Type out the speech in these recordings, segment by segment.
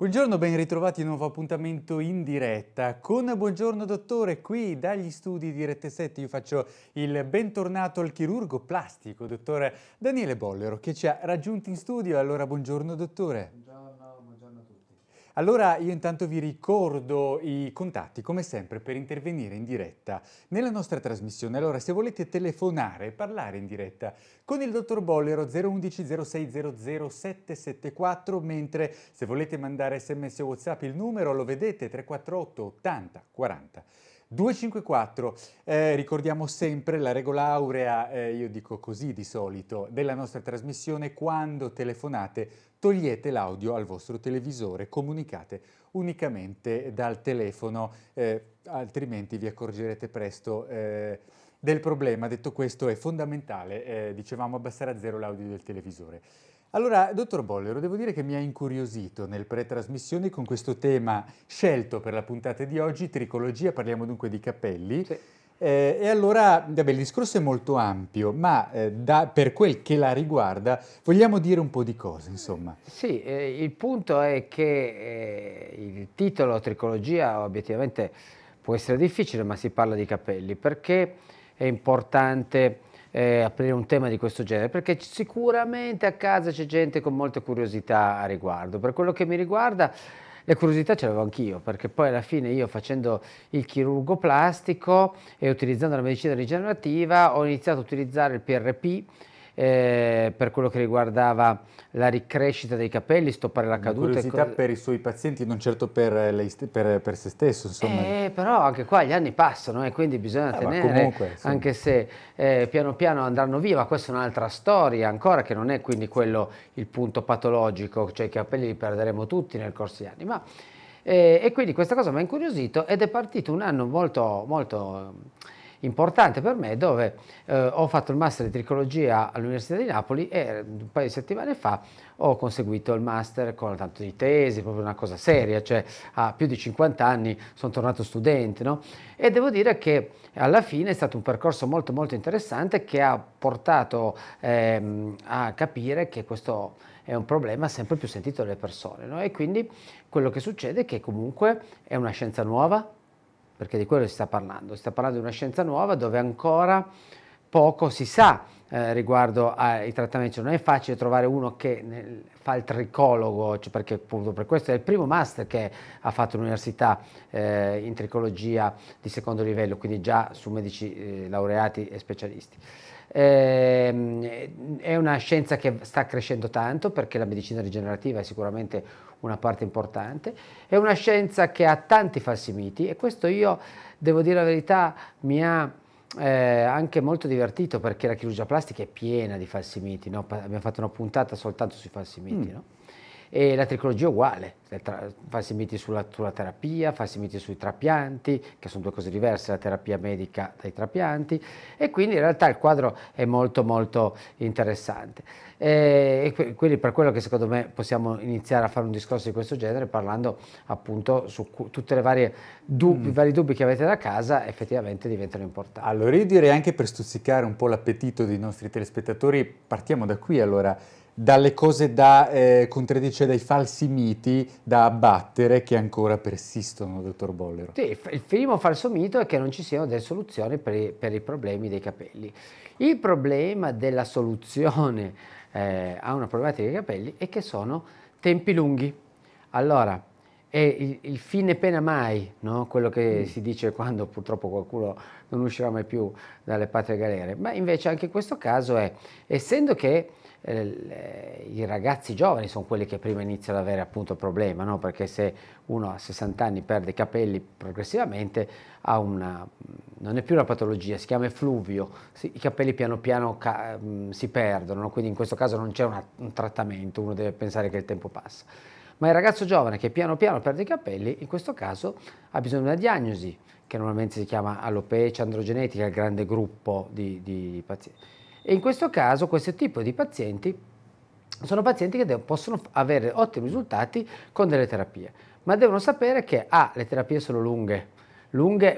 Buongiorno, ben ritrovati in un nuovo appuntamento in diretta con Buongiorno Dottore, qui dagli studi di Rete7. Io faccio il bentornato al chirurgo plastico, dottor Daniele Bollero, che ci ha raggiunti in studio. Allora, buongiorno Dottore. Buongiorno a tutti. Allora, io intanto vi ricordo i contatti, come sempre, per intervenire in diretta nella nostra trasmissione. Allora, se volete telefonare e parlare in diretta con il dottor Bollero 011 0600 774, mentre se volete mandare sms o WhatsApp il numero lo vedete 348 80 40 254. Ricordiamo sempre la regola aurea, io dico così di solito, della nostra trasmissione: quando telefonate togliete l'audio al vostro televisore, comunicate unicamente dal telefono, altrimenti vi accorgerete presto del problema. Detto questo, è fondamentale, dicevamo, abbassare a zero l'audio del televisore. Allora, dottor Bollero, devo dire che mi ha incuriosito nel pre-trasmissione con questo tema scelto per la puntata di oggi, tricologia. Parliamo dunque di capelli. Sì. E allora, vabbè, il discorso è molto ampio, ma per quel che la riguarda vogliamo dire un po' di cose, insomma. Sì, il punto è che il titolo tricologia obiettivamente può essere difficile, ma si parla di capelli. Perché è importante aprire un tema di questo genere? Perché sicuramente a casa c'è gente con molta curiosità a riguardo. Per quello che mi riguarda, le curiosità ce l'avevo anch'io, perché poi alla fine io, facendo il chirurgo plastico e utilizzando la medicina rigenerativa, ho iniziato a utilizzare il PRP per quello che riguardava la ricrescita dei capelli, stoppare la caduta. Una curiosità per i suoi pazienti, non certo per se stesso, insomma. Però anche qua gli anni passano e quindi bisogna tenere, comunque, sì, anche se piano piano andranno via, ma questa è un'altra storia ancora, che non è quindi quello il punto patologico, cioè i capelli li perderemo tutti nel corso degli anni. Ma, e quindi questa cosa mi ha incuriosito ed è partito un anno molto, molto importante per me, dove ho fatto il master di tricologia all'Università di Napoli e un paio di settimane fa ho conseguito il master con tanto di tesi, proprio una cosa seria, cioè a più di 50 anni sono tornato studente, no? E devo dire che alla fine è stato un percorso molto molto interessante, che ha portato a capire che questo è un problema sempre più sentito dalle persone, no? E quindi quello che succede è che comunque è una scienza nuova, perché di quello si sta parlando di una scienza nuova dove ancora poco si sa riguardo ai trattamenti. Cioè, non è facile trovare uno che fa il tricologo, cioè, perché appunto per questo è il primo master che ha fatto l'università in tricologia di secondo livello, quindi già su medici laureati e specialisti. È una scienza che sta crescendo tanto, perché la medicina rigenerativa è sicuramente una parte importante, è una scienza che ha tanti falsi miti, e questo, io devo dire la verità, mi ha anche molto divertito, perché la chirurgia plastica è piena di falsi miti, no? Abbiamo fatto una puntata soltanto sui falsi miti, no? E la tricologia è uguale, falsi miti sulla terapia, falsi miti sui trapianti, che sono due cose diverse, la terapia medica dai trapianti, e quindi in realtà il quadro è molto molto interessante. E quindi per quello che secondo me possiamo iniziare a fare un discorso di questo genere, parlando appunto su tutte le varie i vari dubbi che avete da casa, effettivamente diventano importanti. Allora, io direi, anche per stuzzicare un po' l'appetito dei nostri telespettatori, partiamo da qui allora, dalle cose da contraddicere, dai falsi miti da abbattere che ancora persistono, dottor Bollero. Sì, il primo falso mito è che non ci siano delle soluzioni per i problemi dei capelli. Il problema della soluzione a una problematica dei capelli è che sono tempi lunghi. Allora, è il fine pena mai, no? Quello che si dice quando purtroppo qualcuno non uscirà mai più dalle patrie galere. Ma invece anche in questo caso è, essendo che i ragazzi giovani sono quelli che prima iniziano ad avere appunto il problema, no? Perché se uno a 60 anni perde i capelli progressivamente, ha non è più una patologia, si chiama effluvio, i capelli piano piano si perdono, no? Quindi in questo caso non c'è un trattamento, uno deve pensare che il tempo passa. Ma il ragazzo giovane che piano piano perde i capelli, in questo caso ha bisogno di una diagnosi, che normalmente si chiama alopecia androgenetica, il grande gruppo di pazienti. E in questo caso questo tipo di pazienti sono pazienti che possono avere ottimi risultati con delle terapie, ma devono sapere che le terapie sono lunghe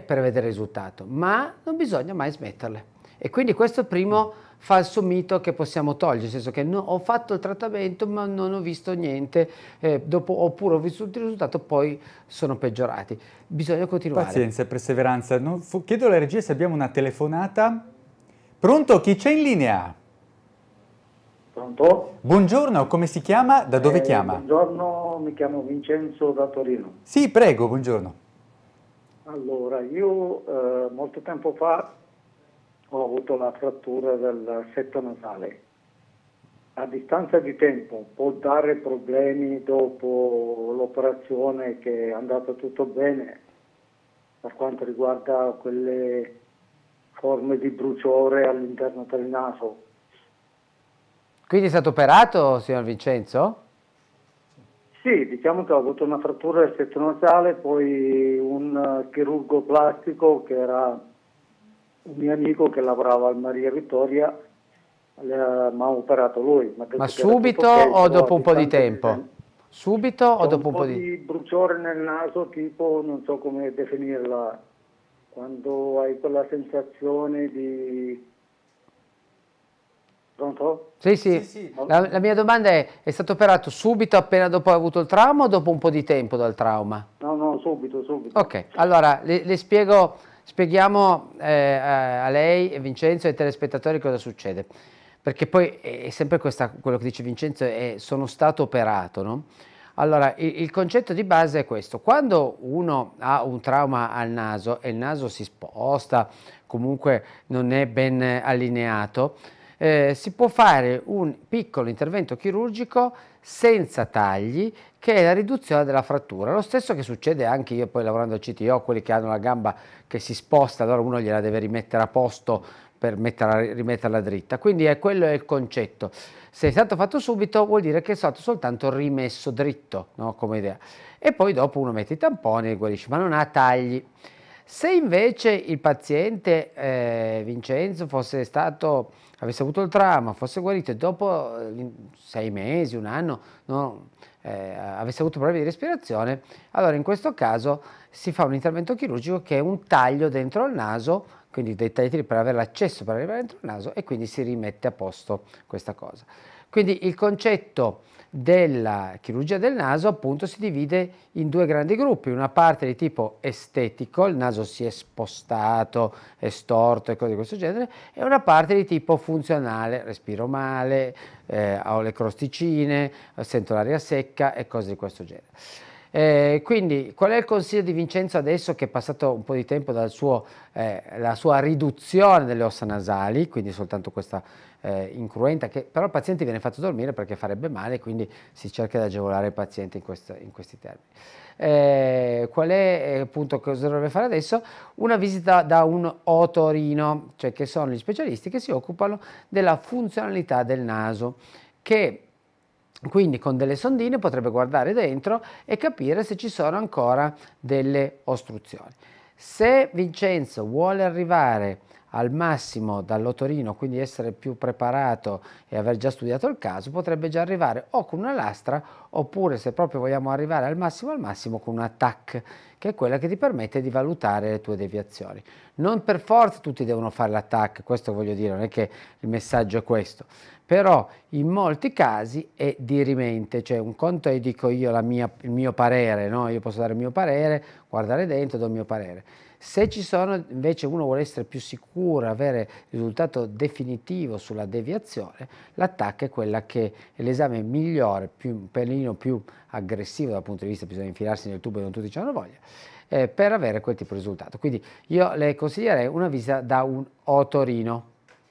per vedere il risultato, ma non bisogna mai smetterle. E quindi questo è il primo falso mito che possiamo togliere, nel senso che no, ho fatto il trattamento ma non ho visto niente, dopo, oppure ho visto il risultato, poi sono peggiorati. Bisogna continuare. Pazienza e perseveranza. Non, chiedo alla regia se abbiamo una telefonata. Pronto? Chi c'è in linea? Pronto? Buongiorno, come si chiama? Da dove chiama? Buongiorno, mi chiamo Vincenzo da Torino. Sì, prego, buongiorno. Allora, io molto tempo fa ho avuto la frattura del setto nasale. A distanza di tempo può dare problemi dopo l'operazione, che è andata tutto bene per quanto riguarda quelle forme di bruciore all'interno del naso. Quindi è stato operato, signor Vincenzo? Sì, diciamo che ho avuto una frattura del setto nasale, poi un chirurgo plastico che era un mio amico che lavorava al Maria Vittoria, mi ha operato lui. Ma subito o dopo un po' di tempo? Subito o dopo un po' di tempo? Un po' di bruciore nel naso, tipo, non so come definirla, quando hai quella sensazione di... Pronto? Sì, sì. La mia domanda è stato operato subito appena dopo avuto il trauma o dopo un po' di tempo dal trauma? No, no, subito, subito. Ok, allora le spiego, spieghiamo a lei, Vincenzo, e ai telespettatori cosa succede. Perché poi è sempre questa, quello che dice Vincenzo è sono stato operato, no? Allora, il concetto di base è questo: quando uno ha un trauma al naso e il naso si sposta, comunque non è ben allineato, si può fare un piccolo intervento chirurgico senza tagli, che è la riduzione della frattura. Lo stesso che succede anche, io poi lavorando al CTO, quelli che hanno la gamba che si sposta, allora uno gliela deve rimettere a posto per rimetterla dritta. Quindi quello è il concetto. Se è stato fatto subito vuol dire che è stato soltanto rimesso dritto, no? Come idea. E poi dopo uno mette i tamponi e guarisce, ma non ha tagli. Se invece il paziente Vincenzo avesse avuto il trauma, fosse guarito e dopo 6 mesi, un anno, no, avesse avuto problemi di respirazione, allora in questo caso si fa un intervento chirurgico che è un taglio dentro il naso, quindi dei tagli per avere l'accesso per arrivare dentro il naso, e quindi si rimette a posto questa cosa. Quindi il concetto della chirurgia del naso appunto si divide in 2 grandi gruppi: una parte di tipo estetico, il naso si è spostato, è storto e cose di questo genere, e una parte di tipo funzionale, respiro male, ho le crosticine, sento l'aria secca e cose di questo genere. Quindi qual è il consiglio di Vincenzo adesso che è passato un po' di tempo dalla sua riduzione delle ossa nasali, quindi soltanto questa incruenta, che però il paziente viene fatto dormire perché farebbe male, quindi si cerca di agevolare il paziente in questi termini. Qual è appunto cosa dovrebbe fare adesso? Una visita da un otorino, cioè che sono gli specialisti che si occupano della funzionalità del naso, che quindi con delle sondine potrebbe guardare dentro e capire se ci sono ancora delle ostruzioni. Se Vincenzo vuole arrivare al massimo dall'otorino, quindi essere più preparato e aver già studiato il caso, potrebbe già arrivare o con una lastra, oppure, se proprio vogliamo arrivare al massimo con una TAC, che è quella che ti permette di valutare le tue deviazioni. Non per forza tutti devono fare la TAC, questo voglio dire, non è che il messaggio è questo. Però in molti casi è dirimente, cioè un conto è dico io il mio parere, no? Io posso dare il mio parere, guardare dentro, do il mio parere. Se ci sono, invece uno vuole essere più sicuro, avere il risultato definitivo sulla deviazione, l'attacco è quella che è l'esame migliore, un pelino più aggressivo dal punto di vista, bisogna infilarsi nel tubo e non tutti hanno voglia, per avere quel tipo di risultato. Quindi io le consiglierei una visita da un otorino.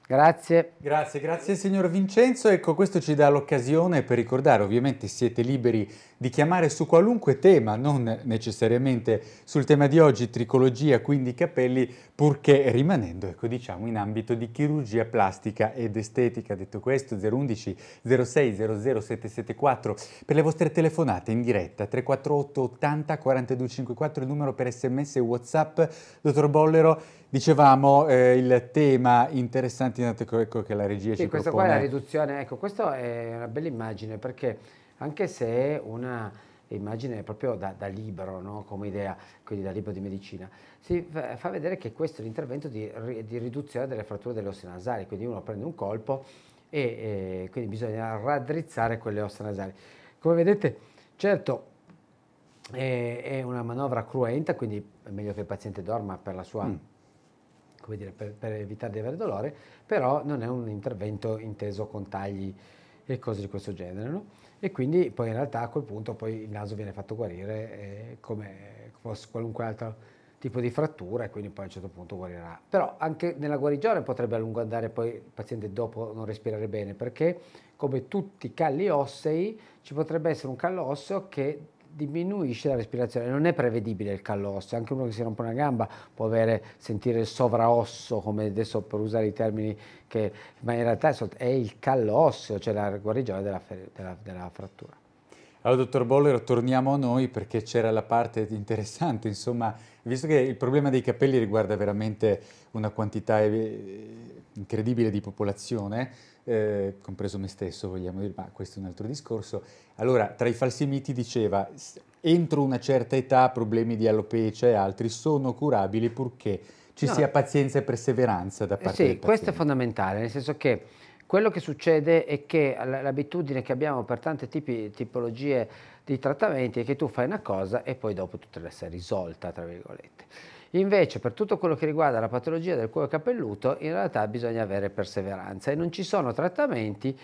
Grazie. Grazie, grazie signor Vincenzo. Ecco, questo ci dà l'occasione per ricordare, ovviamente siete liberi di chiamare su qualunque tema, non necessariamente sul tema di oggi, tricologia, quindi capelli, purché rimanendo, ecco, diciamo, in ambito di chirurgia plastica ed estetica. Detto questo, 011 06 00 774 per le vostre telefonate in diretta, 348 80 42 54 il numero per sms e whatsapp. Dottor Bollero, dicevamo il tema interessante, ecco, che la regia ci propone. Qua è la riduzione, ecco, questa è una bella immagine, perché anche se è una immagine proprio da libro, no? Come idea, quindi da libro di medicina, si fa vedere che questo è l'intervento di riduzione delle fratture delle ossa nasali, quindi uno prende un colpo e quindi bisogna raddrizzare quelle ossa nasali. Come vedete, certo è una manovra cruenta, quindi è meglio che il paziente dorma per la sua... come dire, per evitare di avere dolore, però non è un intervento inteso con tagli e cose di questo genere, no? E quindi poi in realtà a quel punto poi il naso viene fatto guarire come fosse qualunque altro tipo di frattura, e quindi poi a un certo punto guarirà. Però anche nella guarigione potrebbe a lungo andare poi il paziente dopo non respirare bene, perché come tutti i calli ossei ci potrebbe essere un callo osseo che diminuisce la respirazione, non è prevedibile il callo osseo, anche uno che si rompe una gamba può sentire il sovraosso, come adesso per usare i termini, ma in realtà è il callo osseo, cioè la guarigione della frattura. Allora, dottor Bollero, torniamo a noi, perché c'era la parte interessante, insomma, visto che il problema dei capelli riguarda veramente una quantità incredibile di popolazione, compreso me stesso, vogliamo dire, ma questo è un altro discorso. Allora, tra i falsi miti diceva, entro una certa età problemi di alopecia e altri sono curabili purché ci sia pazienza e perseveranza da parte del paziente. Sì, questo è fondamentale, nel senso che quello che succede è che l'abitudine che abbiamo per tante tipologie di trattamenti è che tu fai una cosa e poi dopo tu te la sei risolta, tra virgolette. Invece per tutto quello che riguarda la patologia del cuoio capelluto in realtà bisogna avere perseveranza, e non ci sono trattamenti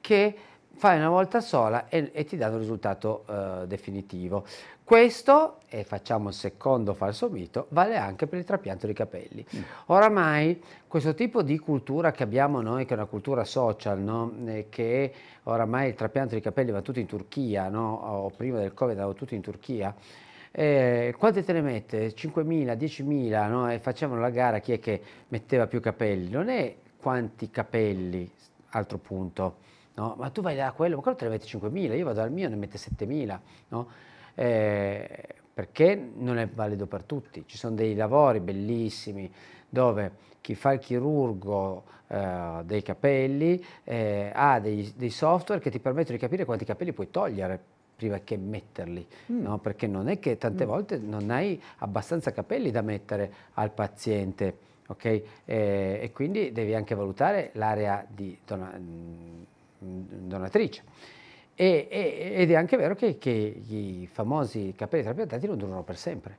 che fai una volta sola e ti danno un risultato definitivo. Questo, e facciamo il secondo falso mito, vale anche per il trapianto di capelli. Oramai questo tipo di cultura che abbiamo noi, che è una cultura social, no? Che oramai il trapianto di capelli va tutto in Turchia, no? O prima del Covid andava tutto in Turchia. Quante te ne mette? 5.000, 10.000, no? E facevano la gara chi è che metteva più capelli. Non è quanti capelli, altro punto, no? Ma tu vai da quello, ma quello te ne mette 5.000, io vado dal mio e ne mette 7.000, no? Perché non è valido per tutti. Ci sono dei lavori bellissimi dove chi fa il chirurgo dei capelli ha dei software che ti permettono di capire quanti capelli puoi togliere prima che metterli, no? Perché non è che tante volte non hai abbastanza capelli da mettere al paziente, ok? E quindi devi anche valutare l'area di donatrice. Ed è anche vero che i famosi capelli trapiantati non durano per sempre.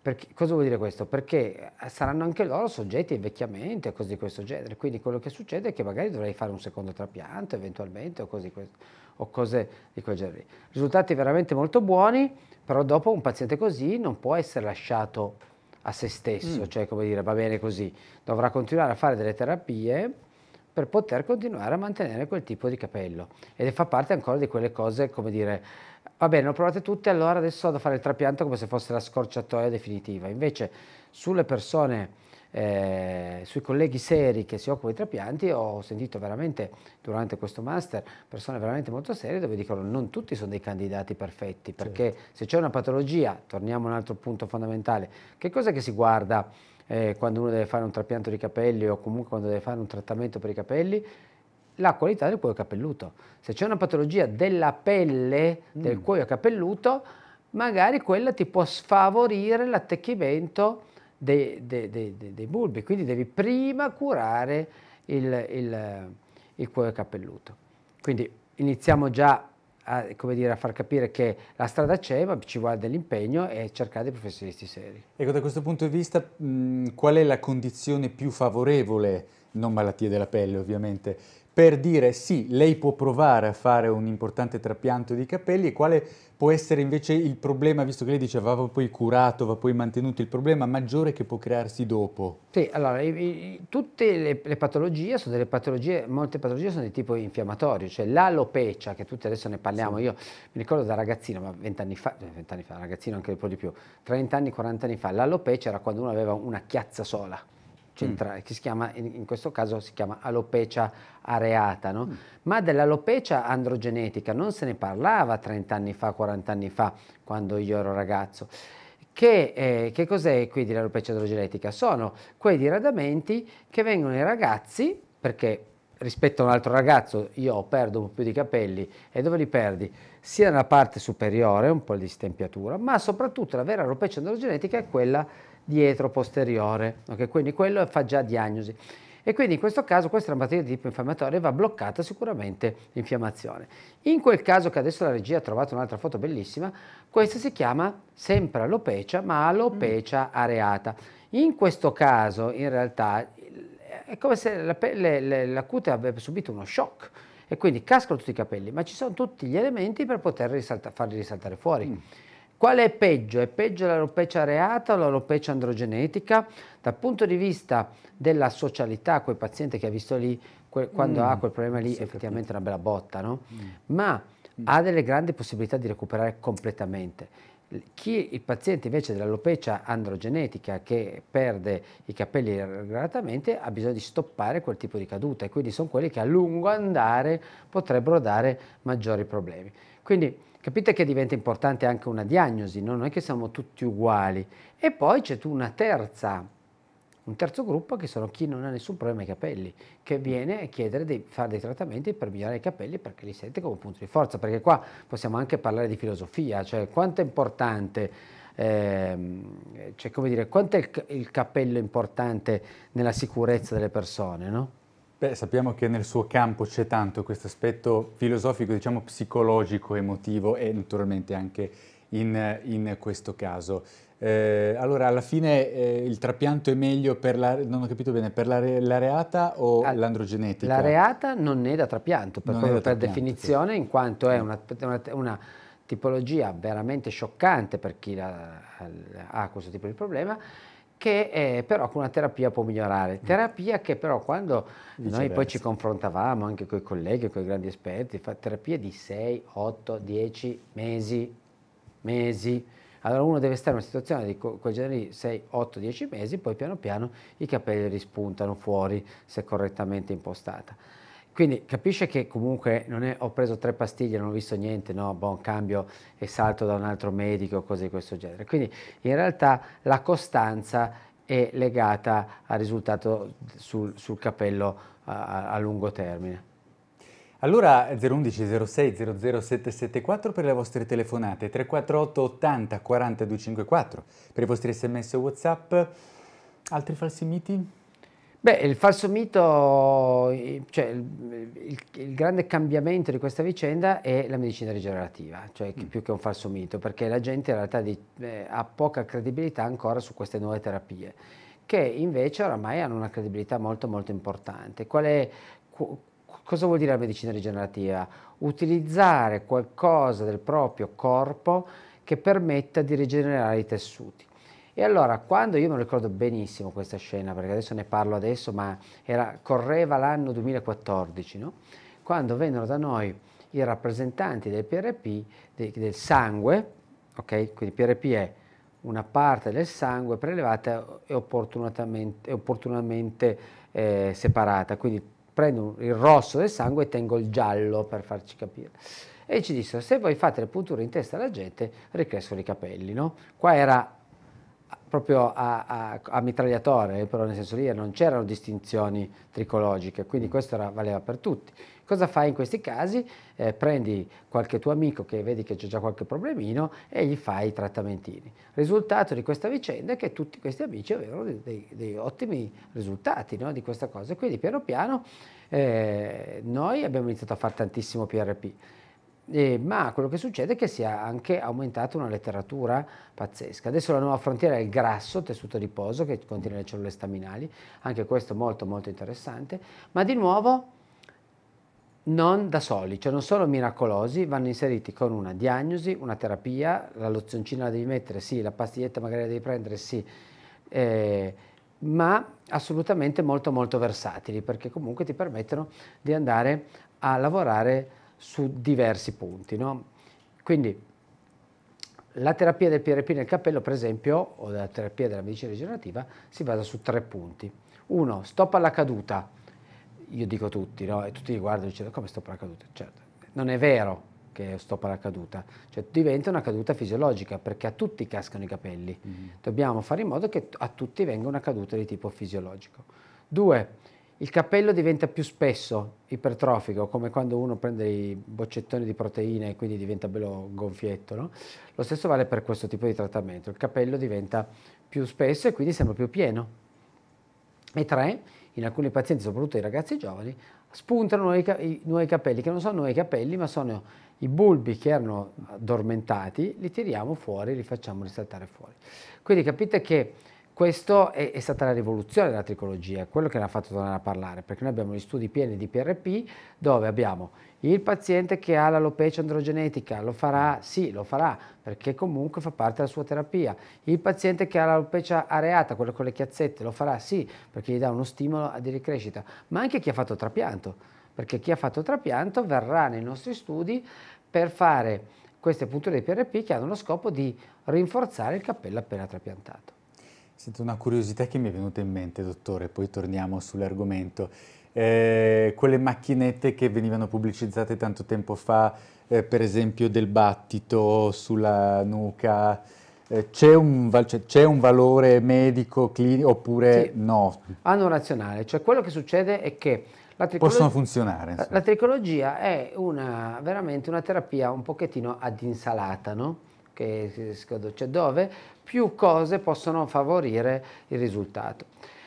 Perché, cosa vuol dire questo? Perché saranno anche loro soggetti a invecchiamento e cose di questo genere, quindi quello che succede è che magari dovrai fare un secondo trapianto eventualmente o cose di quel genere. Risultati veramente molto buoni, però dopo un paziente così non può essere lasciato a se stesso, cioè come dire va bene così, dovrà continuare a fare delle terapie per poter continuare a mantenere quel tipo di capello, ed fa parte ancora di quelle cose, come dire, va bene, le ho provate tutte, allora adesso vado a fare il trapianto come se fosse la scorciatoia definitiva. Invece sulle persone, sui colleghi seri che si occupano di trapianti, ho sentito veramente durante questo master persone veramente molto serie dove dicono non tutti sono dei candidati perfetti, perché se c'è una patologia, torniamo a un altro punto fondamentale, che cosa è che si guarda? Quando uno deve fare un trapianto di capelli o comunque quando deve fare un trattamento per i capelli, la qualità del cuoio capelluto. Se c'è una patologia della pelle del cuoio capelluto, magari quella ti può sfavorire l'attecchimento dei bulbi, quindi devi prima curare il cuoio capelluto. Quindi iniziamo già a far capire che la strada c'è, ma ci vuole dell'impegno e cercare dei professionisti seri. Ecco, da questo punto di vista, qual è la condizione più favorevole, non malattie della pelle ovviamente, per dire sì, lei può provare a fare un importante trapianto di capelli, e quale può essere invece il problema, visto che lei diceva va poi curato, va poi mantenuto, il problema maggiore che può crearsi dopo? Sì, allora, tutte le patologie sono delle patologie, molte patologie sono di tipo infiammatorio, cioè l'alopecia, che tutti adesso ne parliamo, io mi ricordo da ragazzino, ma 20 anni fa, ragazzino anche un po' di più, 30 anni, 40 anni fa, l'alopecia era quando uno aveva una chiazza sola, che si chiama, in questo caso si chiama alopecia areata, no? Ma dell'alopecia androgenetica non se ne parlava 30 anni fa, 40 anni fa, quando io ero ragazzo. Che cos'è quindi l'alopecia androgenetica? Sono quei diradamenti che vengono ai ragazzi, perché rispetto a un altro ragazzo io perdo un po' più di capelli, e dove li perdi? sia nella parte superiore, un po' di stempiatura, ma soprattutto la vera alopecia androgenetica è quella dietro posteriore, okay? Quindi quello fa già diagnosi. E quindi in questo caso questa è una malattia di tipo infiammatorio e va bloccata sicuramente l'infiammazione. In quel caso che adesso la regia ha trovato un'altra foto bellissima, questa si chiama sempre alopecia, ma alopecia areata. In questo caso in realtà è come se la pelle, la cute avesse subito uno shock e quindi cascano tutti i capelli, ma ci sono tutti gli elementi per poter farli risaltare fuori. Qual è peggio? È peggio l'alopecia areata o l'alopecia androgenetica? Dal punto di vista della socialità, quel paziente che ha visto lì, quando ha quel problema lì, effettivamente è una bella botta, no? Ma ha delle grandi possibilità di recuperare completamente. Il paziente invece dell'alopecia androgenetica che perde i capelli regolarmente ha bisogno di stoppare quel tipo di caduta e quindi sono quelli che a lungo andare potrebbero dare maggiori problemi. Quindi capite che diventa importante anche una diagnosi, no? Non è che siamo tutti uguali. E poi c'è un terzo gruppo che sono chi non ha nessun problema ai capelli, che viene a chiedere di fare dei trattamenti per migliorare i capelli perché li sente come un punto di forza, perché qua possiamo anche parlare di filosofia, cioè quanto è importante, cioè come dire, quanto è il capello importante nella sicurezza delle persone, no? Beh, sappiamo che nel suo campo c'è tanto questo aspetto filosofico, diciamo psicologico, emotivo e naturalmente anche in questo caso. Allora, alla fine il trapianto è meglio per la, non ho capito bene, per l'areata o l'androgenetica? L'areata non è da trapianto, per definizione, sì. In quanto è una tipologia veramente scioccante per chi ha questo tipo di problema, che però con una terapia può migliorare. Terapia che però quando noi poi ci confrontavamo anche con i colleghi, con i grandi esperti, fa terapie di 6, 8, 10 mesi. Allora uno deve stare in una situazione di quel genere di 6, 8, 10 mesi, poi piano piano i capelli rispuntano fuori se correttamente impostata. Quindi capisce che comunque non è ho preso 3 pastiglie, non ho visto niente, no, buon cambio e salto da un altro medico, cose di questo genere. Quindi in realtà la costanza è legata al risultato sul capello a lungo termine. Allora 011 06 00 774 per le vostre telefonate, 348 80 40 254 per i vostri sms o WhatsApp. Altri falsi miti? Beh, il falso mito, cioè il grande cambiamento di questa vicenda è la medicina rigenerativa, cioè più che un falso mito, perché la gente in realtà ha poca credibilità ancora su queste nuove terapie, che invece oramai hanno una credibilità molto molto importante. Cosa vuol dire la medicina rigenerativa? Utilizzare qualcosa del proprio corpo che permetta di rigenerare i tessuti. E allora, quando io me lo ricordo benissimo questa scena, perché adesso ne parlo adesso, ma correva l'anno 2014, no? Quando vennero da noi i rappresentanti del PRP, del sangue, ok? Quindi PRP è una parte del sangue prelevata e opportunamente separata, quindi prendo il rosso del sangue e tengo il giallo per farci capire. E ci dissero, se voi fate le punture in testa alla gente, ricrescono i capelli, no? Qua era proprio a mitragliatore, però nel senso lì non c'erano distinzioni tricologiche, quindi questo valeva per tutti. Cosa fai in questi casi? Prendi qualche tuo amico che vedi che c'è già qualche problemino e gli fai i trattamentini. Risultato di questa vicenda è che tutti questi amici avevano dei ottimi risultati, no, di questa cosa, quindi piano piano noi abbiamo iniziato a fare tantissimo PRP. Ma quello che succede è che si è anche aumentata una letteratura pazzesca. Adesso la nuova frontiera è il grasso, tessuto adiposo che contiene le cellule staminali, anche questo molto molto interessante, ma di nuovo non da soli, cioè non sono miracolosi, vanno inseriti con una diagnosi, una terapia, la lozioncina la devi mettere, sì, la pastiglietta magari la devi prendere, sì, ma assolutamente molto molto versatili, perché comunque ti permettono di andare a lavorare su diversi punti, no? Quindi la terapia del PRP nel capello, per esempio, o la terapia della medicina rigenerativa, si basa su 3 punti. 1, stop alla caduta. Io dico tutti, no? E tutti mi guardano e dicono, come stop alla caduta? Certo, non è vero che stop alla caduta, cioè diventa una caduta fisiologica, perché a tutti cascano i capelli. Dobbiamo fare in modo che a tutti venga una caduta di tipo fisiologico. 2, Il capello diventa più spesso, ipertrofico, come quando uno prende i boccettoni di proteine e quindi diventa bello gonfietto, no? Lo stesso vale per questo tipo di trattamento, il capello diventa più spesso e quindi sembra più pieno. E tre, in alcuni pazienti, soprattutto i ragazzi giovani, spuntano nuovi capelli, che non sono nuovi capelli ma sono i bulbi che erano addormentati, li tiriamo fuori, li facciamo risaltare fuori. Quindi capite che questa è stata la rivoluzione della tricologia, quello che ne ha fatto tornare a parlare, perché noi abbiamo gli studi pieni di PRP dove abbiamo il paziente che ha l'alopecia androgenetica, lo farà? Sì, lo farà, perché comunque fa parte della sua terapia. Il paziente che ha l'alopecia areata, quello con le chiazzette, lo farà? Sì, perché gli dà uno stimolo di ricrescita, ma anche chi ha fatto trapianto, perché chi ha fatto trapianto verrà nei nostri studi per fare queste punture di PRP che hanno lo scopo di rinforzare il capello appena trapiantato. Sento una curiosità che mi è venuta in mente, dottore, poi torniamo sull'argomento. Quelle macchinette che venivano pubblicizzate tanto tempo fa, per esempio del battito sulla nuca, c'è un valore medico, clinico, oppure sì, no? Hanno un razionale, cioè quello che succede è che la possono funzionare. Insomma. La tricologia è veramente una terapia un pochettino ad insalata, no? Cioè dove più cose possono favorire il risultato.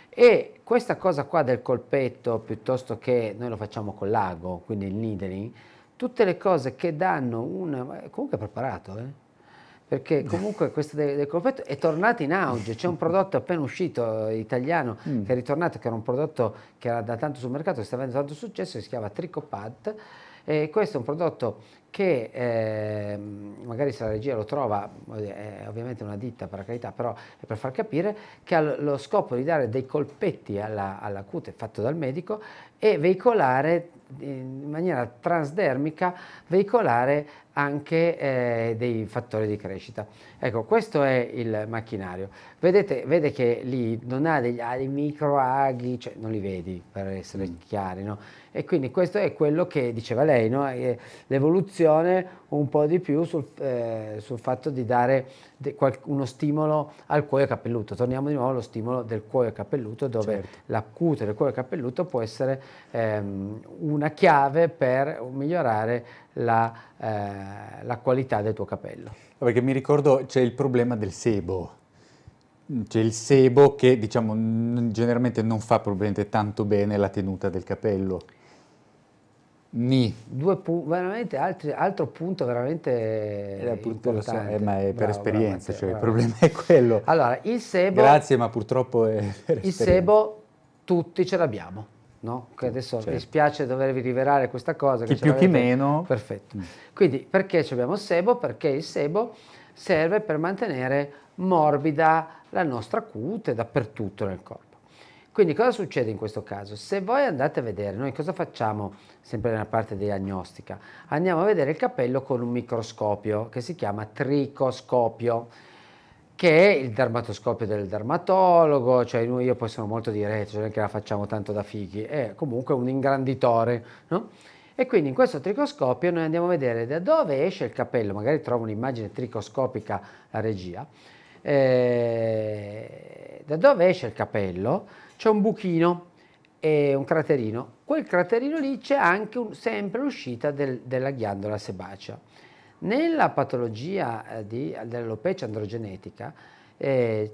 E questa cosa qua del colpetto, piuttosto che noi lo facciamo con l'ago, quindi il needling, tutte le cose che danno comunque è preparato, perché comunque questo del colpetto è tornato in auge, c'è un prodotto appena uscito italiano che è ritornato, che era un prodotto che era da tanto sul mercato, che sta avendo tanto successo, che si chiama Tricopat. E questo è un prodotto che magari se la regia lo trova, è ovviamente una ditta, per carità, però è per far capire che ha lo scopo di dare dei colpetti alla cute, fatto dal medico, e veicolare in maniera transdermica, veicolare anche dei fattori di crescita. Ecco, questo è il macchinario. Vede che lì non ha dei microaghi, cioè non li vedi, per essere chiari, no? E quindi questo è quello che diceva lei, no? L'evoluzione un po' di più sul fatto di dare uno stimolo al cuoio capelluto. Torniamo di nuovo allo stimolo del cuoio capelluto, dove la cute del cuoio capelluto può essere una chiave per migliorare la qualità del tuo capello. Perché mi ricordo c'è il problema del sebo. C'è il sebo che, diciamo, generalmente non fa probabilmente tanto bene la tenuta del capello. Altro punto veramente importante. Ma è per esperienza, cioè il problema è quello. Allora, il sebo... Grazie, ma purtroppo è per esperienza. Il sebo tutti ce l'abbiamo, no? Che adesso mi spiace dovervi rivelare questa cosa. Chi più chi meno. Perfetto. Quindi, perché abbiamo il sebo? Perché il sebo serve per mantenere morbida la nostra cute dappertutto nel corpo. Quindi cosa succede in questo caso? Se voi andate a vedere, noi cosa facciamo sempre nella parte diagnostica? Andiamo a vedere il capello con un microscopio che si chiama tricoscopio, che è il dermatoscopio del dermatologo, cioè noi io poi sono molto diretto, cioè non è che la facciamo tanto da fighi, è comunque un ingranditore, no? E quindi in questo tricoscopio noi andiamo a vedere da dove esce il capello, magari trovo un'immagine tricoscopica, la regia, da dove esce il capello. C'è un buchino e un craterino, quel craterino lì c'è anche sempre l'uscita della ghiandola sebacea. Nella patologia dell'alopecia androgenetica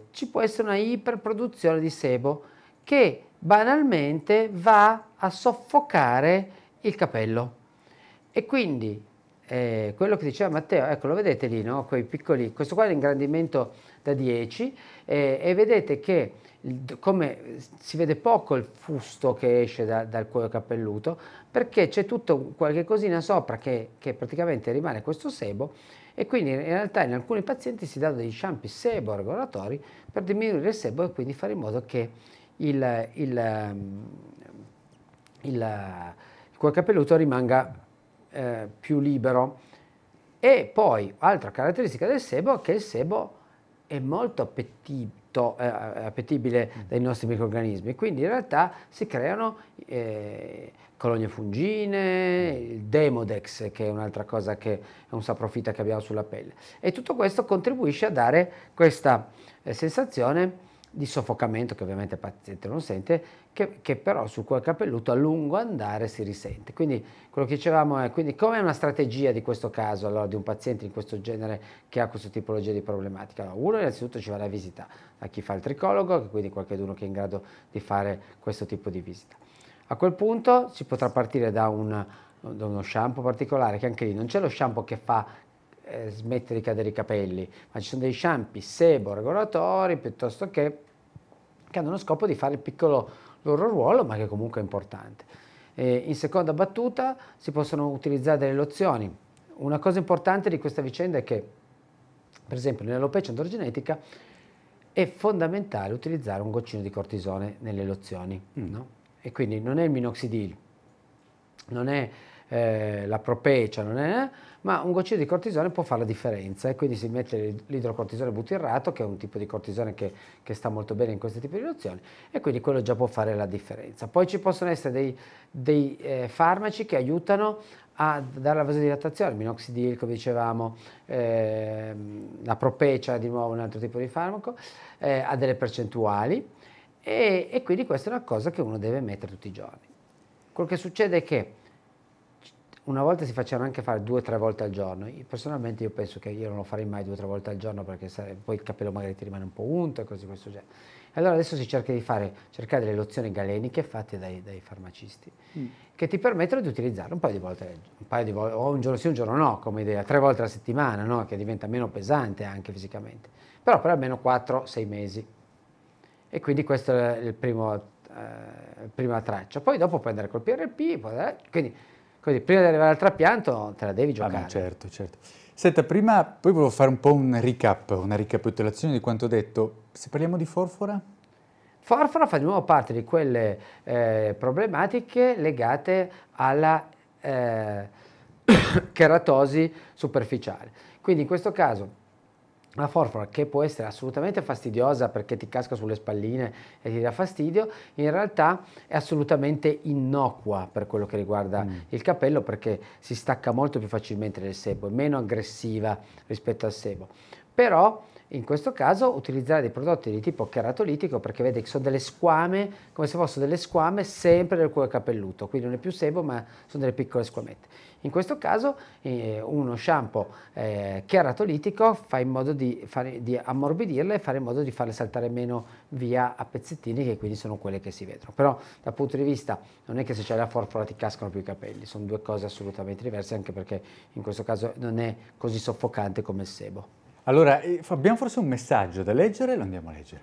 ci può essere una iperproduzione di sebo che banalmente va a soffocare il capello. E quindi quello che diceva Matteo, ecco lo vedete lì, no? Quei piccoli, questo qua è l'ingrandimento da 10 e vedete che come si vede poco il fusto che esce dal cuoio capelluto, perché c'è tutto qualche cosina sopra che praticamente rimane questo sebo, e quindi in realtà in alcuni pazienti si danno degli shampoo sebo-regolatori per diminuire il sebo e quindi fare in modo che il cuoio capelluto rimanga più libero. E poi altra caratteristica del sebo è che il sebo è molto appetibile dai nostri microrganismi, quindi in realtà si creano colonie fungine, il demodex, che è un'altra cosa, che è un saprofita che abbiamo sulla pelle, e tutto questo contribuisce a dare questa sensazione di soffocamento che ovviamente il paziente non sente, che però su quel capelluto a lungo andare si risente. Quindi quello che dicevamo è, quindi com'è una strategia di questo caso, allora, di un paziente in questo genere che ha questa tipologia di problematica? Allora, uno, innanzitutto ci va la visita a chi fa il tricologo, quindi qualcuno che è in grado di fare questo tipo di visita. A quel punto si potrà partire da uno shampoo particolare, che anche lì non c'è lo shampoo che fa smettere di cadere i capelli, ma ci sono dei shampoo sebo-regolatori piuttosto che hanno lo scopo di fare il piccolo loro ruolo, ma che comunque è importante. E in seconda battuta si possono utilizzare delle lozioni. Una cosa importante di questa vicenda è che, per esempio, nell'alopecia androgenetica è fondamentale utilizzare un goccino di cortisone nelle lozioni, no? E quindi non è il minoxidil, non è la propecia, non è, ma un goccino di cortisone può fare la differenza, e quindi si mette l'idrocortisone butirrato, che è un tipo di cortisone che sta molto bene in questi tipi di lozioni, e quindi quello già può fare la differenza. Poi ci possono essere dei farmaci che aiutano a dare la vasodilatazione, il minoxidil come dicevamo, la propecia di nuovo un altro tipo di farmaco, ha delle percentuali, e quindi questa è una cosa che uno deve mettere tutti i giorni. Quello che succede è che una volta si facevano anche fare 2 o 3 volte al giorno. Personalmente io penso che io non lo farei mai 2 o 3 volte al giorno, perché poi il capello magari ti rimane un po' unto e cose di questo genere. Allora adesso si cerca di cercare delle lozioni galeniche fatte dai farmacisti, che ti permettono di utilizzare un paio di volte, o un giorno sì, un giorno no, come idea, 3 volte alla settimana, no? Che diventa meno pesante anche fisicamente, però per almeno 4-6 mesi. E quindi questo è la prima traccia. Poi dopo puoi andare col PRP, quindi prima di arrivare al trapianto te la devi giocare. Ah, certo, certo. Senta, prima, poi volevo fare un po' un recap, una ricapitolazione di quanto ho detto. Se parliamo di forfora? Forfora fa di nuovo parte di quelle problematiche legate alla keratosi superficiale. Quindi in questo caso la forfora, che può essere assolutamente fastidiosa perché ti casca sulle spalline e ti dà fastidio, in realtà è assolutamente innocua per quello che riguarda il capello, perché si stacca molto più facilmente dal sebo, è meno aggressiva rispetto al sebo. Però in questo caso utilizzare dei prodotti di tipo keratolitico, perché vede che sono delle squame, come se fossero delle squame sempre del cuoio capelluto, quindi non è più sebo ma sono delle piccole squamette. In questo caso uno shampoo keratolitico fa in modo di ammorbidirle e fare in modo di farle saltare meno via a pezzettini, che quindi sono quelle che si vedono. Però dal punto di vista non è che se c'è la forfora ti cascano più i capelli, sono 2 cose assolutamente diverse, anche perché in questo caso non è così soffocante come il sebo. Allora, abbiamo forse un messaggio da leggere, lo andiamo a leggere.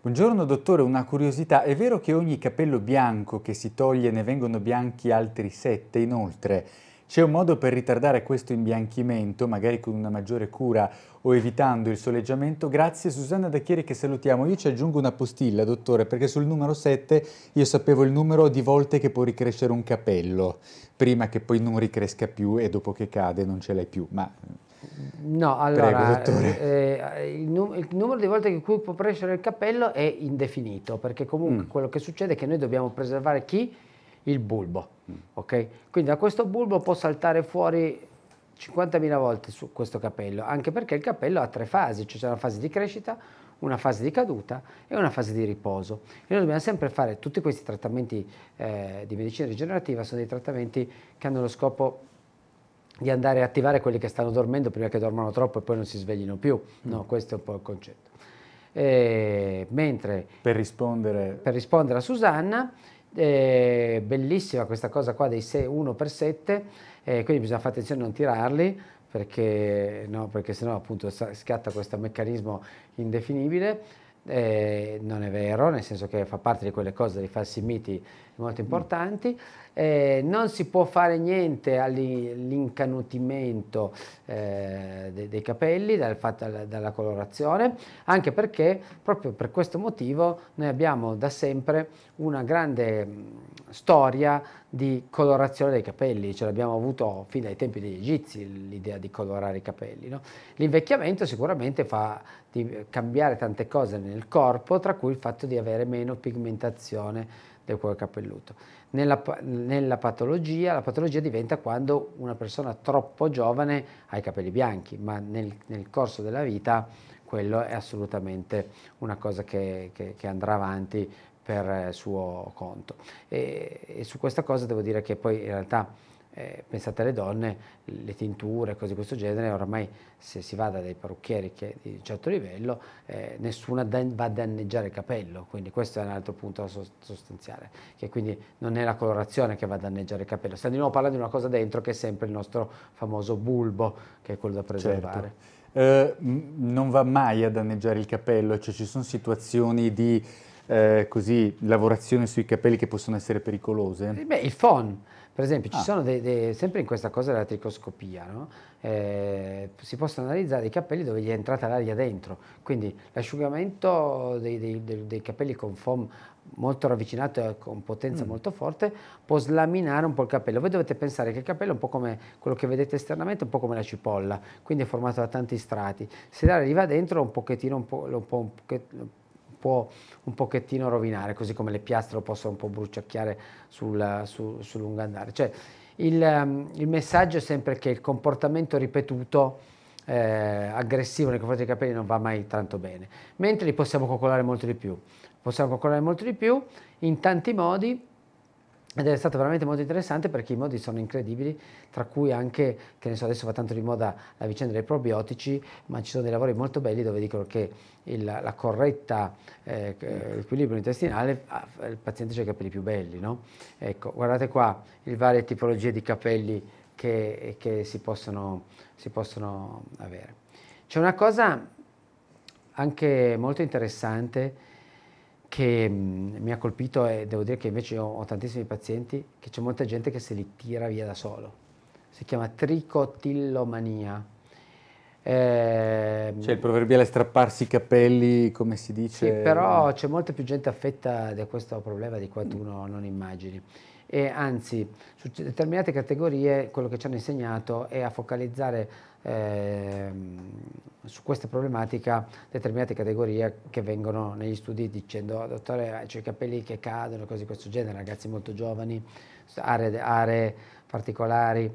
Buongiorno dottore, una curiosità, è vero che ogni capello bianco che si toglie ne vengono bianchi altri 7? Inoltre, c'è un modo per ritardare questo imbianchimento, magari con una maggiore cura o evitando il soleggiamento? Grazie. Susanna da Chieri, che salutiamo. Io ci aggiungo una postilla, dottore, perché sul numero 7 io sapevo il numero di volte che può ricrescere un capello, prima che poi non ricresca più e dopo che cade non ce l'hai più, ma... No, allora, prego, il numero di volte in cui può crescere il capello è indefinito, perché comunque quello che succede è che noi dobbiamo preservare il bulbo, ok? Quindi da questo bulbo può saltare fuori 50.000 volte su questo capello, anche perché il capello ha 3 fasi, cioè c'è una fase di crescita, una fase di caduta e una fase di riposo. E noi dobbiamo sempre fare tutti questi trattamenti di medicina rigenerativa, sono dei trattamenti che hanno lo scopo di andare a attivare quelli che stanno dormendo prima che dormano troppo e poi non si sveglino più, no? Questo è un po' il concetto. Mentre per rispondere a Susanna, bellissima questa cosa qua dei 1 per 7, quindi bisogna fare attenzione a non tirarli, perché, no, perché sennò appunto scatta questo meccanismo indefinibile. Non è vero, nel senso che fa parte di quelle cose, dei falsi miti molto importanti. Non si può fare niente all'incanutimento dei capelli dalla colorazione, anche perché proprio per questo motivo noi abbiamo da sempre una grande storia di colorazione dei capelli, ce l'abbiamo avuto fin dai tempi degli egizi l'idea di colorare i capelli, no? L'invecchiamento sicuramente fa di cambiare tante cose nel corpo, tra cui il fatto di avere meno pigmentazione del cuoio capelluto. Nella patologia, la patologia diventa quando una persona troppo giovane ha i capelli bianchi, ma nel corso della vita quello è assolutamente una cosa che andrà avanti per suo conto. E su questa cosa devo dire che poi in realtà pensate alle donne, le tinture, cose di questo genere, ormai se si va da dei parrucchieri che di un certo livello, nessuna va a danneggiare il capello, quindi questo è un altro punto sostanziale, che quindi non è la colorazione che va a danneggiare il capello, sta di nuovo parlando di una cosa dentro che è sempre il nostro famoso bulbo, che è quello da preservare. Certo. Non va mai a danneggiare il capello, cioè ci sono situazioni di così, lavorazione sui capelli che possono essere pericolose? Beh, il phon. Per esempio, ci sono sempre in questa cosa della tricoscopia, no? Si possono analizzare i capelli dove gli è entrata l'aria dentro, quindi l'asciugamento dei capelli con foam molto ravvicinato e con potenza molto forte può slaminare un po' il capello. Voi dovete pensare che il capello è un po' come quello che vedete esternamente, un po' come la cipolla, quindi è formato da tanti strati. Se l'aria gli va dentro può un pochettino rovinare, così come le piastre lo possono un po' bruciacchiare sul lungo andare. Cioè, il messaggio è sempre che il comportamento ripetuto aggressivo nei confronti dei capelli non va mai tanto bene, mentre li possiamo coccolare molto di più. Possiamo coccolare molto di più in tanti modi, ed è stato veramente molto interessante perché i modi sono incredibili, tra cui anche, che ne so, adesso va tanto di moda la vicenda dei probiotici, ma ci sono dei lavori molto belli dove dicono che la corretta equilibrio intestinale, il paziente ha i capelli più belli, no? Ecco, guardate qua le varie tipologie di capelli che si possono avere. C'è una cosa anche molto interessante che mi ha colpito, e devo dire che invece ho tantissimi pazienti, che c'è molta gente che se li tira via da solo. Si chiama tricotillomania. C'è il proverbiale strapparsi i capelli, come si dice. Sì, però c'è molta più gente affetta da questo problema di quanto uno non immagini. E anzi, su determinate categorie quello che ci hanno insegnato è a focalizzare su questa problematica determinate categorie che vengono negli studi dicendo: oh, dottore, c'ho i capelli che cadono, cose di questo genere, ragazzi molto giovani, aree particolari.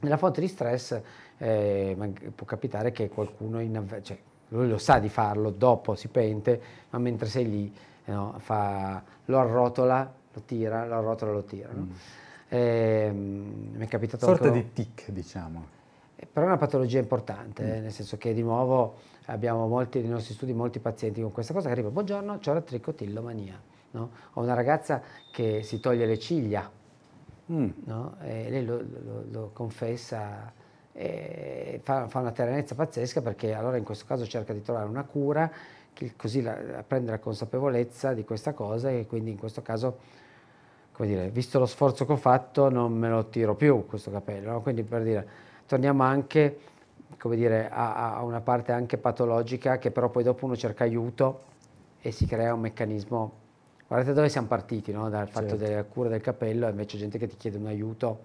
Nella fonte di stress può capitare che qualcuno, cioè, lui lo sa di farlo, dopo si pente, ma mentre sei lì lo arrotola, lo tira, no? Mi è capitato una sorta di tic, diciamo. Però è una patologia importante, nel senso che di nuovo abbiamo nei nostri studi molti pazienti con questa cosa che arriva: buongiorno, c'ho la tricotillomania, no? Ho una ragazza che si toglie le ciglia, no? E lei lo confessa, e fa una tenerezza pazzesca, perché allora in questo caso cerca di trovare una cura, che così prende la consapevolezza di questa cosa, e quindi in questo caso, come dire, visto lo sforzo che ho fatto non me lo tiro più questo capello, no? Quindi, per dire, torniamo anche, come dire, a una parte anche patologica, che però poi dopo uno cerca aiuto e si crea un meccanismo. Guardate dove siamo partiti, no? Dal fatto della cura del capello, e invece gente che ti chiede un aiuto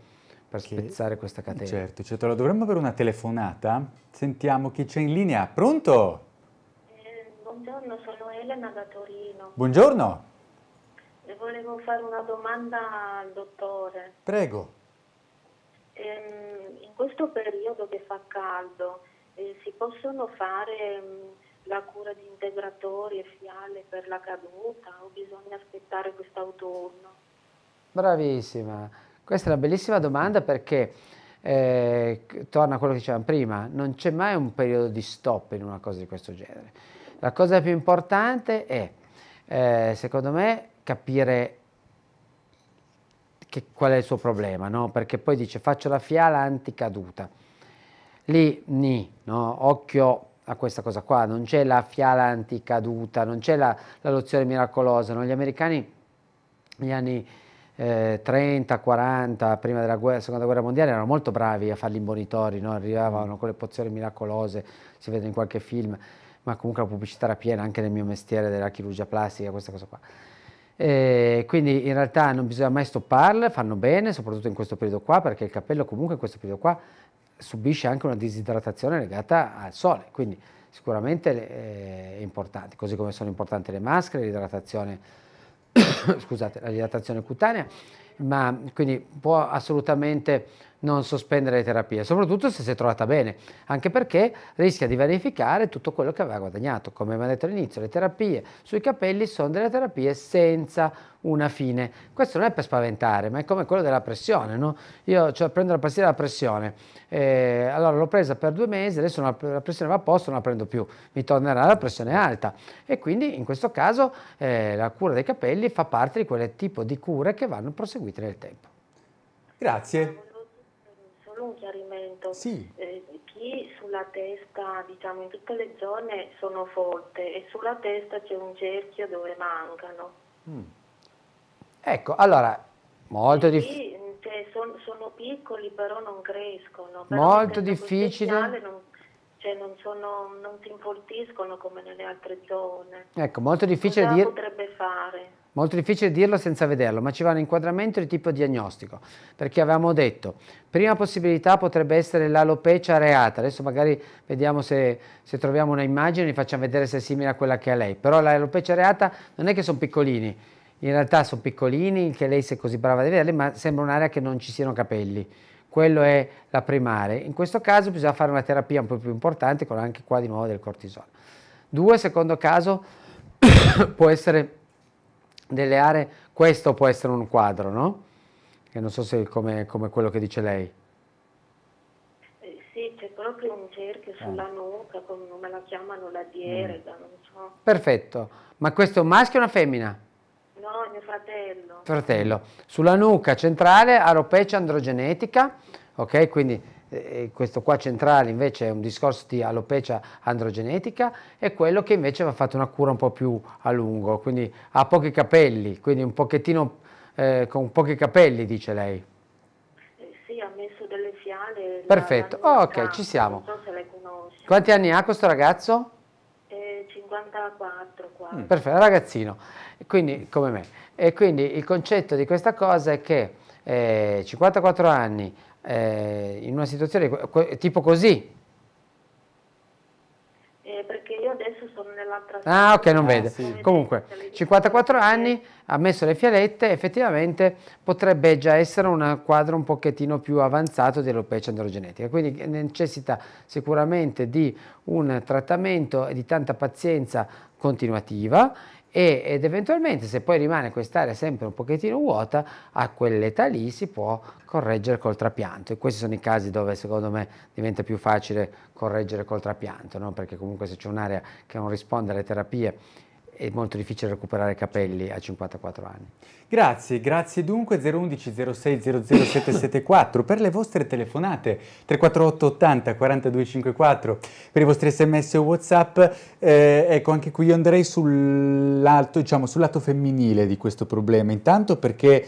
per spezzare questa catena. Certo, allora dovremmo avere una telefonata, sentiamo chi c'è in linea. Pronto? Buongiorno, sono Elena da Torino. Buongiorno. Volevo fare una domanda al dottore. Prego. In questo periodo che fa caldo, si possono fare la cura di integratori e fiale per la caduta, o bisogna aspettare quest'autunno? Bravissima. Questa è una bellissima domanda, perché torna a quello che dicevamo prima, non c'è mai un periodo di stop in una cosa di questo genere. La cosa più importante è, secondo me, capire qual è il suo problema, no? Perché poi dice: faccio la fiala anticaduta. Lì, no? Occhio a questa cosa qua, non c'è la fiala anticaduta, non c'è la lozione miracolosa, no? Gli americani negli anni 30, 40, prima della seconda guerra mondiale, erano molto bravi a fare gli imbonitori, no? Arrivavano con le pozioni miracolose, si vede in qualche film, ma comunque la pubblicità era piena, anche nel mio mestiere della chirurgia plastica, questa cosa qua. Quindi in realtà non bisogna mai stopparle, fanno bene, soprattutto in questo periodo qua, perché il capello comunque in questo periodo qua subisce anche una disidratazione legata al sole, quindi sicuramente è importante, così come sono importanti le maschere, l'idratazione scusate, la dilatazione cutanea, ma quindi può assolutamente non sospendere le terapie, soprattutto se si è trovata bene, anche perché rischia di vanificare tutto quello che aveva guadagnato. Come abbiamo detto all'inizio, le terapie sui capelli sono delle terapie senza una fine. Questo non è per spaventare, ma è come quello della pressione, no? Io prendo la pastiglia della pressione, allora l'ho presa per 2 mesi, adesso la pressione va a posto, non la prendo più, mi tornerà la pressione alta, e quindi in questo caso la cura dei capelli fa parte di quel tipo di cure che vanno proseguite nel tempo. Grazie. Un chiarimento, sì. Chi sulla testa, diciamo in tutte le zone sono forte e sulla testa c'è un cerchio dove mancano. Ecco, allora, molto difficile. Cioè, sono piccoli però non crescono. Però molto difficile. Cioè non si infoltiscono come nelle altre zone. Ecco, molto difficile dire. Cosa potrebbe fare? Molto difficile dirlo senza vederlo, ma ci va un inquadramento di tipo diagnostico, perché avevamo detto, prima possibilità potrebbe essere l'alopecia areata, adesso magari vediamo se troviamo una immagine e vi facciamo vedere se è simile a quella che ha lei, però l'alopecia areata non è che sono piccolini, in realtà sono piccolini, che lei se è così brava a vederli, ma sembra un'area che non ci siano capelli. Quello è la primaria, in questo caso bisogna fare una terapia un po' più importante, con anche qua di nuovo del cortisone. 2, secondo caso, può essere delle aree, questo può essere un quadro, no? Che non so se è come quello che dice lei. Sì, c'è proprio un cerchio sulla nuca, come la chiamano, la dierega, non so. Perfetto, ma questo è un maschio o una femmina? No, è mio fratello. Fratello, sulla nuca centrale alopecia androgenetica, ok? Quindi questo qua centrale invece è un discorso di alopecia androgenetica, e quello che invece va fatta una cura un po' più a lungo, quindi ha pochi capelli, quindi un pochettino con pochi capelli, dice lei. Sì, ha messo delle fiale. Perfetto, ok, ci siamo. Non so se le conosci. Quanti anni ha questo ragazzo? 54. Perfetto, ragazzino, quindi come me. E quindi il concetto di questa cosa è che 54 anni, in una situazione tipo così, perché io adesso sono nell'altra, ok, non vede, sì. Comunque 54 anni, ha messo le fialette, effettivamente potrebbe già essere un quadro un pochettino più avanzato di alopecia androgenetica, quindi necessita sicuramente di un trattamento e di tanta pazienza continuativa, ed eventualmente, se poi rimane quest'area sempre un pochettino vuota, a quell'età lì si può correggere col trapianto, e questi sono i casi dove secondo me diventa più facile correggere col trapianto, no? Perché comunque se c'è un'area che non risponde alle terapie è molto difficile recuperare i capelli a 54 anni. Grazie, grazie dunque. 011 06 00774 per le vostre telefonate, 348 80 4254 per i vostri sms o whatsapp. Ecco, anche qui io andrei sul lato femminile di questo problema, intanto perché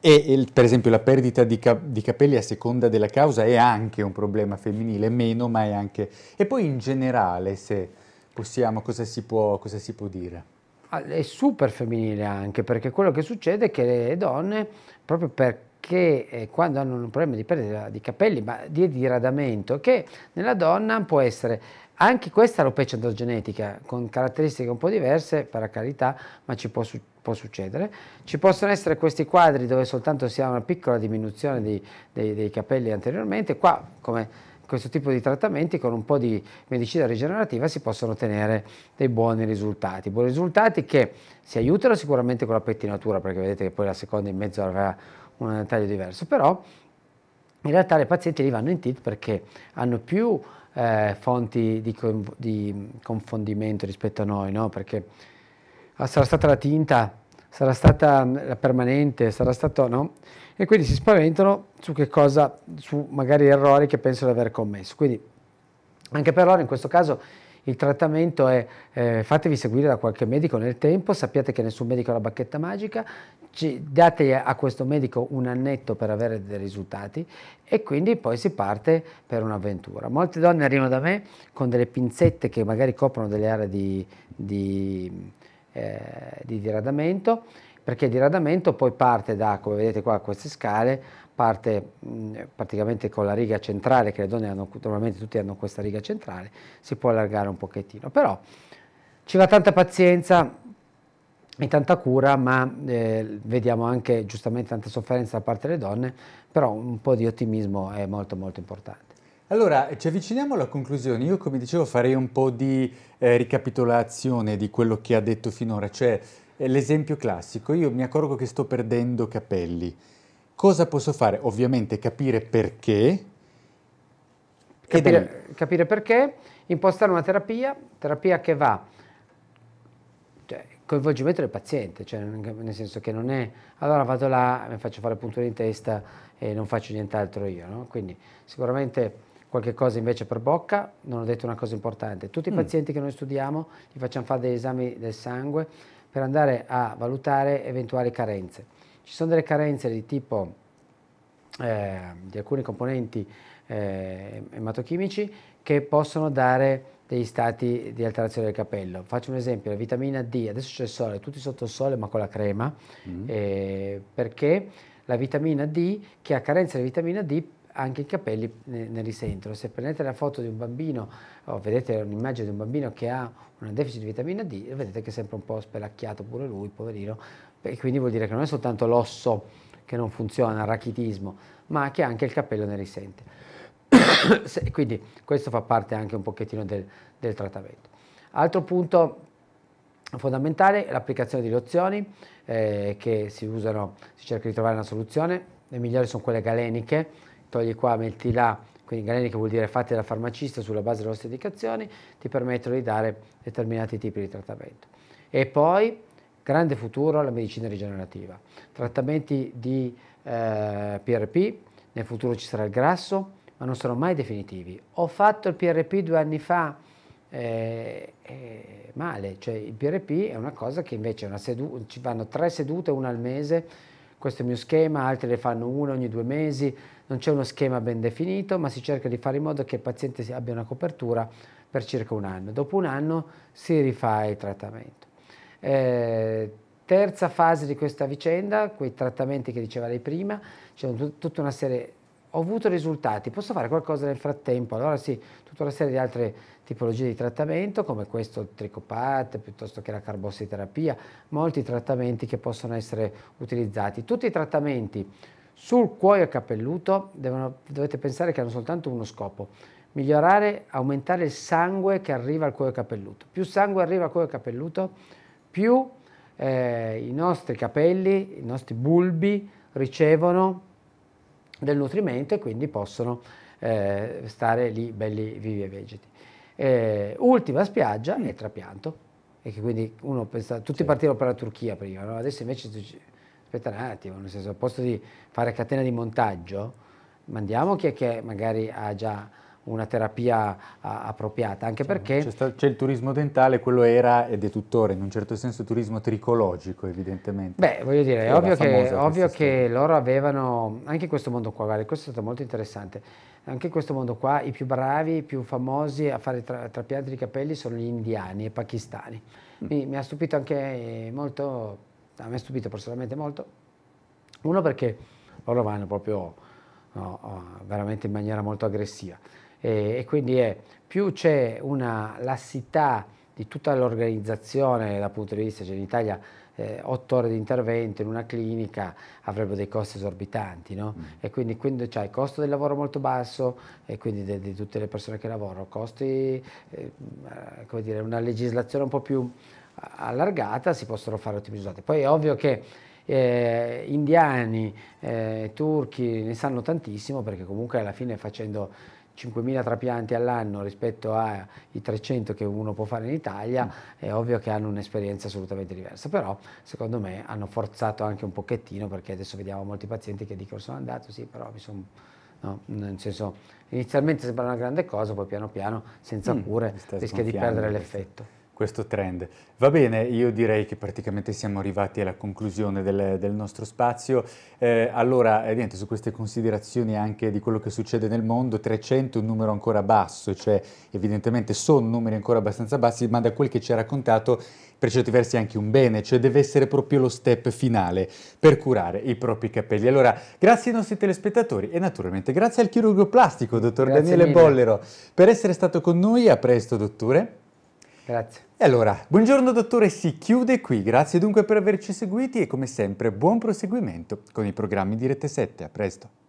per esempio la perdita di capelli a seconda della causa è anche un problema femminile, meno, ma è anche... E poi in generale, se possiamo, cosa si può dire? È super femminile, anche perché quello che succede è che le donne, proprio perché quando hanno un problema di perdita di capelli, ma di diradamento, che nella donna può essere anche questa alopecia androgenetica, con caratteristiche un po' diverse, per carità, ma ci può succedere. Ci possono essere questi quadri dove soltanto si ha una piccola diminuzione dei capelli anteriormente. Qua, come questo tipo di trattamenti, con un po' di medicina rigenerativa si possono ottenere dei buoni risultati che si aiutano sicuramente con la pettinatura, perché vedete che poi la seconda in mezzo avrà un taglio diverso, però in realtà le pazienti lì vanno in TIT perché hanno più fonti di confondimento rispetto a noi, no? Perché sarà stata la tinta, sarà stata la permanente, sarà stato, no? E quindi si spaventano su che cosa, su magari errori che pensano di aver commesso. Quindi anche per loro in questo caso il trattamento è fatevi seguire da qualche medico nel tempo, sappiate che nessun medico ha la bacchetta magica, date a questo medico un annetto per avere dei risultati, e quindi poi si parte per un'avventura. Molte donne arrivano da me con delle pinzette che magari coprono delle aree di diradamento, perché il diradamento poi parte da, come vedete qua, queste scale, parte praticamente con la riga centrale, che le donne hanno, normalmente tutti hanno questa riga centrale, si può allargare un pochettino, però ci va tanta pazienza, e tanta cura, ma vediamo anche giustamente tanta sofferenza da parte delle donne, però un po' di ottimismo è molto molto importante. Allora ci avviciniamo alla conclusione. Io, come dicevo, farei un po' di ricapitolazione di quello che ha detto finora, cioè l'esempio classico: io mi accorgo che sto perdendo capelli, cosa posso fare? Ovviamente capire perché, impostare una terapia che va, cioè, coinvolgimento del paziente, cioè, nel senso che non è allora vado là, mi faccio fare punture in testa e non faccio nient'altro io, no? Quindi sicuramente qualche cosa invece per bocca. Non ho detto una cosa importante: tutti i pazienti che noi studiamo gli facciamo fare degli esami del sangue per andare a valutare eventuali carenze. Ci sono delle carenze di tipo di alcuni componenti ematochimici che possono dare degli stati di alterazione del capello. Faccio un esempio: la vitamina D, adesso c'è il sole, tutti sotto il sole ma con la crema, perché la vitamina D, che ha carenza di vitamina D, anche i capelli ne risentono. Se prendete la foto di un bambino o vedete un'immagine di un bambino che ha un deficit di vitamina D, vedete che è sempre un po' spelacchiato pure lui, poverino, e quindi vuol dire che non è soltanto l'osso che non funziona, il rachitismo, ma che anche il capello ne risente. Quindi questo fa parte anche un pochettino del trattamento. Altro punto fondamentale è l'applicazione di lozioni che si usano, si cerca di trovare una soluzione. Le migliori sono quelle galeniche: togli qua, metti là. Quindi galeniche vuol dire fatte dal farmacista sulla base delle nostre indicazioni, ti permettono di dare determinati tipi di trattamento. E poi, grande futuro, la medicina rigenerativa, trattamenti di PRP. Nel futuro ci sarà il grasso, ma non sono mai definitivi. Ho fatto il PRP 2 anni fa, male, cioè il PRP è una cosa che invece è una seduta, ci vanno 3 sedute, una al mese, questo è il mio schema, altri le fanno una ogni 2 mesi, non c'è uno schema ben definito, ma si cerca di fare in modo che il paziente abbia una copertura per circa 1 anno, dopo 1 anno si rifà il trattamento. Terza fase di questa vicenda, quei trattamenti che diceva lei prima, c'è tutta una serie, ho avuto risultati, posso fare qualcosa nel frattempo? Allora sì, tutta una serie di altre tipologie di trattamento, come questo Tricopat, piuttosto che la carbossiterapia, molti trattamenti che possono essere utilizzati. Tutti i trattamenti sul cuoio capelluto dovete pensare che hanno soltanto uno scopo: migliorare, aumentare il sangue che arriva al cuoio capelluto. Più sangue arriva al cuoio capelluto, più i nostri capelli, i nostri bulbi ricevono del nutrimento e quindi possono stare lì belli vivi e vegeti. Ultima spiaggia è il trapianto, e che quindi uno pensa, tutti partirono per la Turchia prima, no? Adesso invece aspetta un attimo, nel senso, al posto di fare catena di montaggio, mandiamo chi è che magari ha già una terapia appropriata, anche perché c'è il turismo dentale, quello era ed è tuttora in un certo senso turismo tricologico, evidentemente. Beh, voglio dire, è ovvio che loro avevano anche questo mondo qua, guarda, questo è stato molto interessante, anche questo mondo qua, i più bravi, i più famosi a fare trapianti di capelli sono gli indiani e pakistani. Mi ha stupito anche molto, mi ha stupito personalmente molto, uno perché loro vanno proprio veramente in maniera molto aggressiva. E quindi più c'è una lassità di tutta l'organizzazione dal punto di vista, cioè in Italia 8 ore di intervento in una clinica avrebbero dei costi esorbitanti, no? E quindi c'è il costo del lavoro molto basso, e quindi di tutte le persone che lavorano, costi, come dire, una legislazione un po' più allargata, si possono fare ottimi risultati. Poi è ovvio che indiani, turchi ne sanno tantissimo, perché comunque alla fine facendo 5.000 trapianti all'anno rispetto ai 300 che uno può fare in Italia, è ovvio che hanno un'esperienza assolutamente diversa, però secondo me hanno forzato anche un pochettino, perché adesso vediamo molti pazienti che dicono sono andato, sì, però mi sono, no, nel senso, inizialmente sembra una grande cosa, poi piano piano senza cure rischia di perdere l'effetto. Questo trend. Va bene, io direi che praticamente siamo arrivati alla conclusione del nostro spazio. Allora, niente, su queste considerazioni anche di quello che succede nel mondo, 300 è un numero ancora basso, cioè evidentemente sono numeri ancora abbastanza bassi, ma da quel che ci ha raccontato, per certi versi è anche un bene, cioè deve essere proprio lo step finale per curare i propri capelli. Allora, grazie ai nostri telespettatori e naturalmente grazie al chirurgo plastico, dottor Daniele Bollero, per essere stato con noi. A presto, dottore. Grazie. E allora, Buongiorno Dottore si chiude qui, grazie dunque per averci seguiti e come sempre buon proseguimento con i programmi di Rete7, a presto.